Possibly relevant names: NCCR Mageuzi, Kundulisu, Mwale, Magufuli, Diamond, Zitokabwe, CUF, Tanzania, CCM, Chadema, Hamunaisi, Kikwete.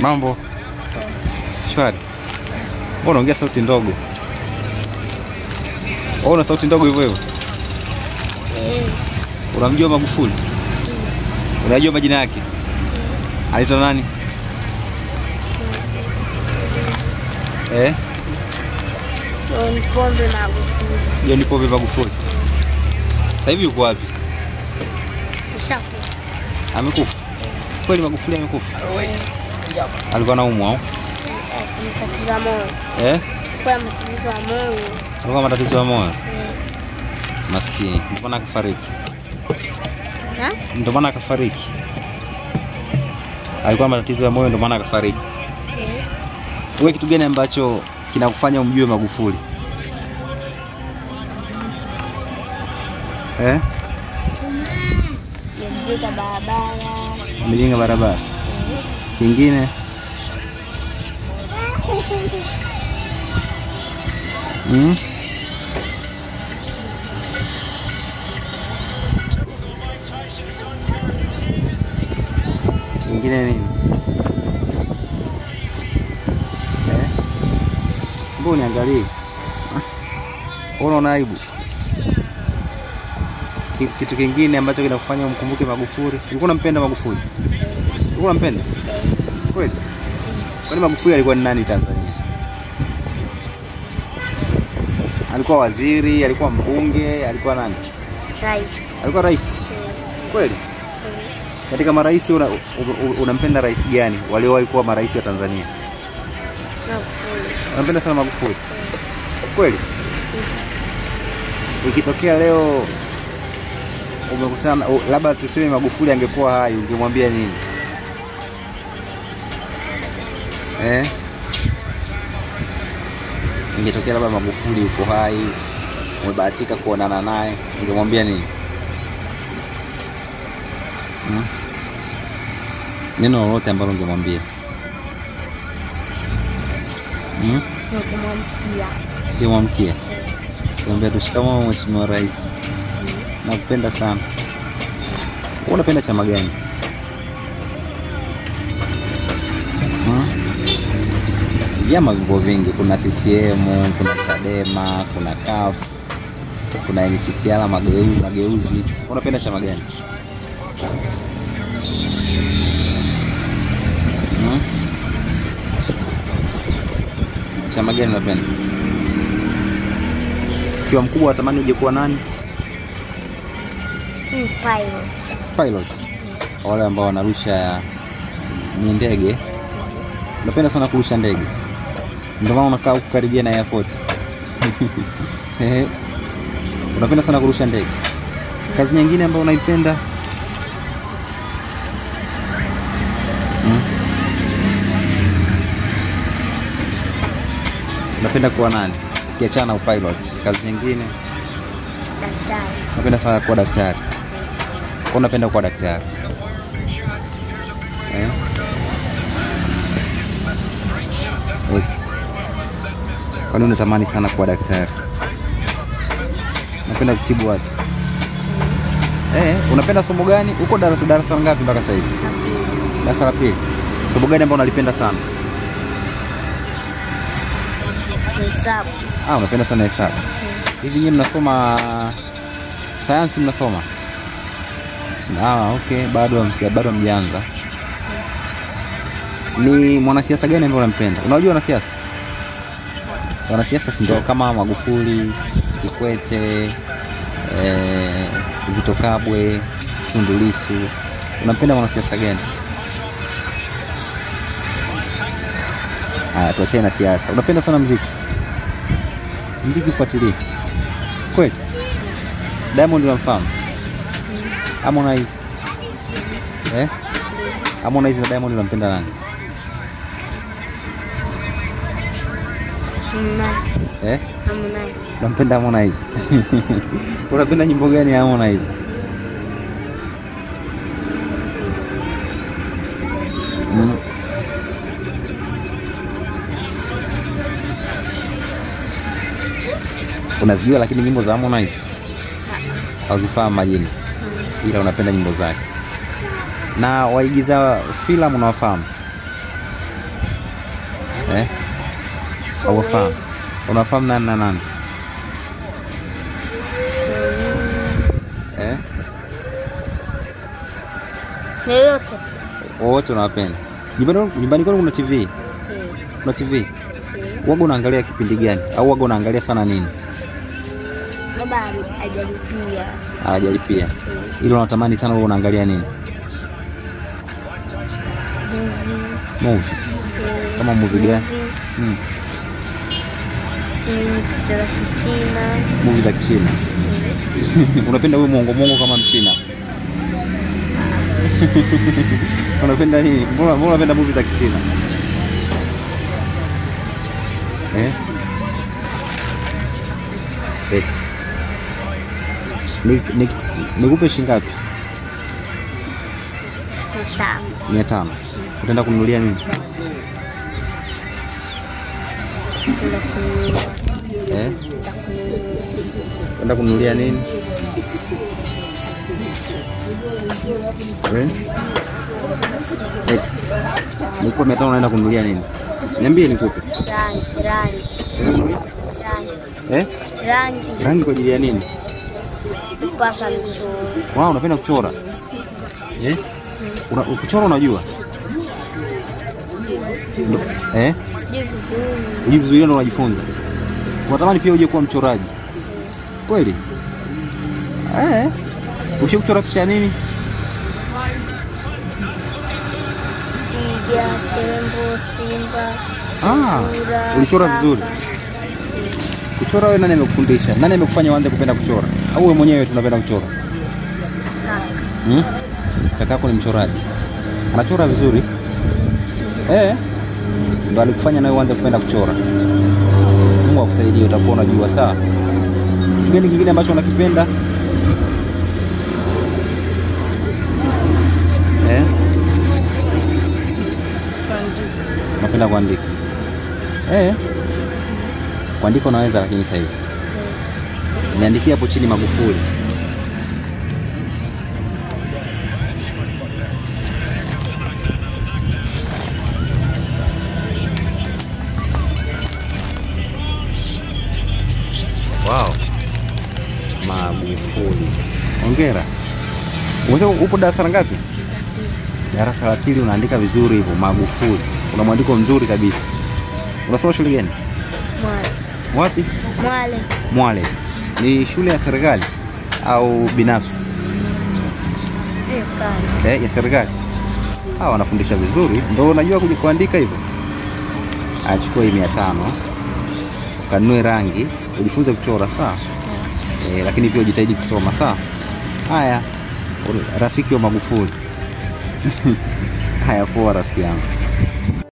Mambo? Shwari. Mbona unaongea sauti ndogo? Ona sauti ndogo hivyo hivyo. Unamjua Magufuli? Unajua majina yake? Anaitwa nani? John Pombe Magufuli. John Pombe Magufuli. Sasa hivi yuko wapi? Ushakufa. Amekufa. Kweli Magufuli amekufa? Alikuwa anaumwa au? Matatizo moyo. Kwa matatizo moyo. Alikuwa matatizo moyo. Maskini. Ndio maana akafariki. Ndio maana akafariki. Alikuwa matatizo ya moyo ndio maana akafariki. Wewe kitu gani ambacho kinakufanya umjue Magufuli? Mjenga barabara. Mjenga barabara. Kingine? Kingine nini? Mbona niangalie? Unaona aibu? Kitu kingine ambacho kinakufanya umkumbuke Magufuli. Ulikuwa unampenda Magufuli? Ulikuwa unampenda? Kweli? Kwani Magufuli alikuwa ni nani Tanzania? Alikuwa waziri, alikuwa mbunge, alikuwa nani? Rais. Alikuwa rais? Kweli? Katika marais unampenda rais gani? Waliowahi kuwa marais wa Tanzania? Magufuli. Unampenda sana Magufuli? Kweli? Ikitokea leo umekutana, labda tuseme Magufuli angekuwa hai, ungemwambia nini? Ingetokea labda Magufuli yuko hai, umebahatika kuonana naye, ungemwambia nini? Neno lolote ambalo ungemwambia? Ungemwamkia. Ungemwamkia. Ungemwambia tushikamane mheshimiwa rais. Nakupenda sana. Unapenda chama gani? Vyama viko vingi, kuna CCM, kuna Chadema, kuna CUF, kuna NCCR Mageuzi. Unapenda chama gani? Chama gani unapenda? Kiwa mkubwa unatamani uje kuwa nani? Pilot. Pilot. Wale ambao wanarusha ni ndege. Unapenda sana kurusha ndege. Ndio maana unakaa huko karibia na airport. Unapenda sana kurusha ndege. Kazi nyingine ambayo unaipenda? Unapenda kuwa nani? Ukiachana na pilot, kazi nyingine? Daktari. Unapenda sana kuwa daktari. Kwa unapenda kuwa daktari. Kwani unatamani sana kuwa daktari? Unapenda kutibu watu. Unapenda somo gani? Uko darasa ngapi mpaka sasa hivi? Darasa la pili. Somo gani ambalo unalipenda sana? Hesabu. Unapenda sana hesabu. Hivi nyinyi mnasoma sayansi mnasoma? Okay, bado mjaanza. Ni mwanasiasa gani ambaye unampenda? Unajua wanasiasa? Wanasiasa si ndio kama Magufuli, Kikwete, Zitokabwe, Kundulisu. Unampenda mwanasiasa gani? Tuachane na siasa. Unapenda sana muziki? Muziki ufuatilie. Kweli? Diamond unamfahamu? Hamunaisi. Hamunaisi na Diamond unampenda nani? Hamunaisi. Hamunaisi. Unampenda Hamunaisi. Unapenda nyimbo gani ya Hamunaisi? Unazijua lakini nyimbo za Hamunaisi hazifahamu majina. Ila unapenda nyimbo zake. Na waigiza filamu unawafahamu? Hawafahamu. Unafahamu nani na nani? Eh? Yote. Wote unawapenda. Nyumbani kwenu kuna TV? Kuna TV? Waga unaangalia kipindi gani? Au waga unaangalia sana nini? Baba hajalipia. Hajalipia. Ile unatamani sana wewe unaangalia nini? Movie. Kama movie gani? Movie za Kichina. Unapenda wewe mwongo kama Mchina? Unapenda nini? Mbona unapenda movie za Kichina? Eh? Eti. Nikupe shilingi ngapi? 500. Utaenda kununulia nini? Eh? Utaenda kununulia nini? Eh? Eti. Nikupe 500 unaenda kununulia nini? Niambie nikupe. Rangi. Eh? Rangi. Rangi kwa ajili ya nini? Kupaka mchoro. Wao unapenda kuchora. Eh? Kuchora unajua? Eh? Sijui vizuri. Sijui vizuri ndio unajifunza. Unatamani pia uje kuwa mchoraji. Kweli? Eh? Ushawahi kuchora picha nini? Twiga, tembo, simba. Ah, ulichora vizuri. Kuchora wewe nani amekufundisha? Nani amekufanya uanze kupenda kuchora? Au wewe mwenyewe tunapenda kuchora? Kaka yako ni mchoraji. Anachora vizuri? Eh. Ndio alikufanya nawe uanze kupenda kuchora. Mungu akusaidie, utakuwa unajua sawa. Kitu gani kingine ambacho unakipenda? Eh? Napenda kuandika. Eh? Kuandika unaweza lakini sasa hivi. Niandikia hapo chini Magufuli. Wow. Magufuli. Hongera. Upo darasa ngapi? Darasa la 2 unaandika vizuri hivyo Magufuli. Una mwandiko mzuri kabisa. Unasoma shule gani? Mwale. Wapi? Mwale. Mwale. Ni shule ya serikali au binafsi? Serikali. Eh, ya serikali. Ah, wanafundisha vizuri. Ndio unajua kuandika hivyo. Achukua 500. Kanunue rangi, ujifunze kuchora sawa. Eh, lakini pia ujitahidi kusoma sawa. Haya. Rafiki wa Magufuli. Haya poa rafiki yangu.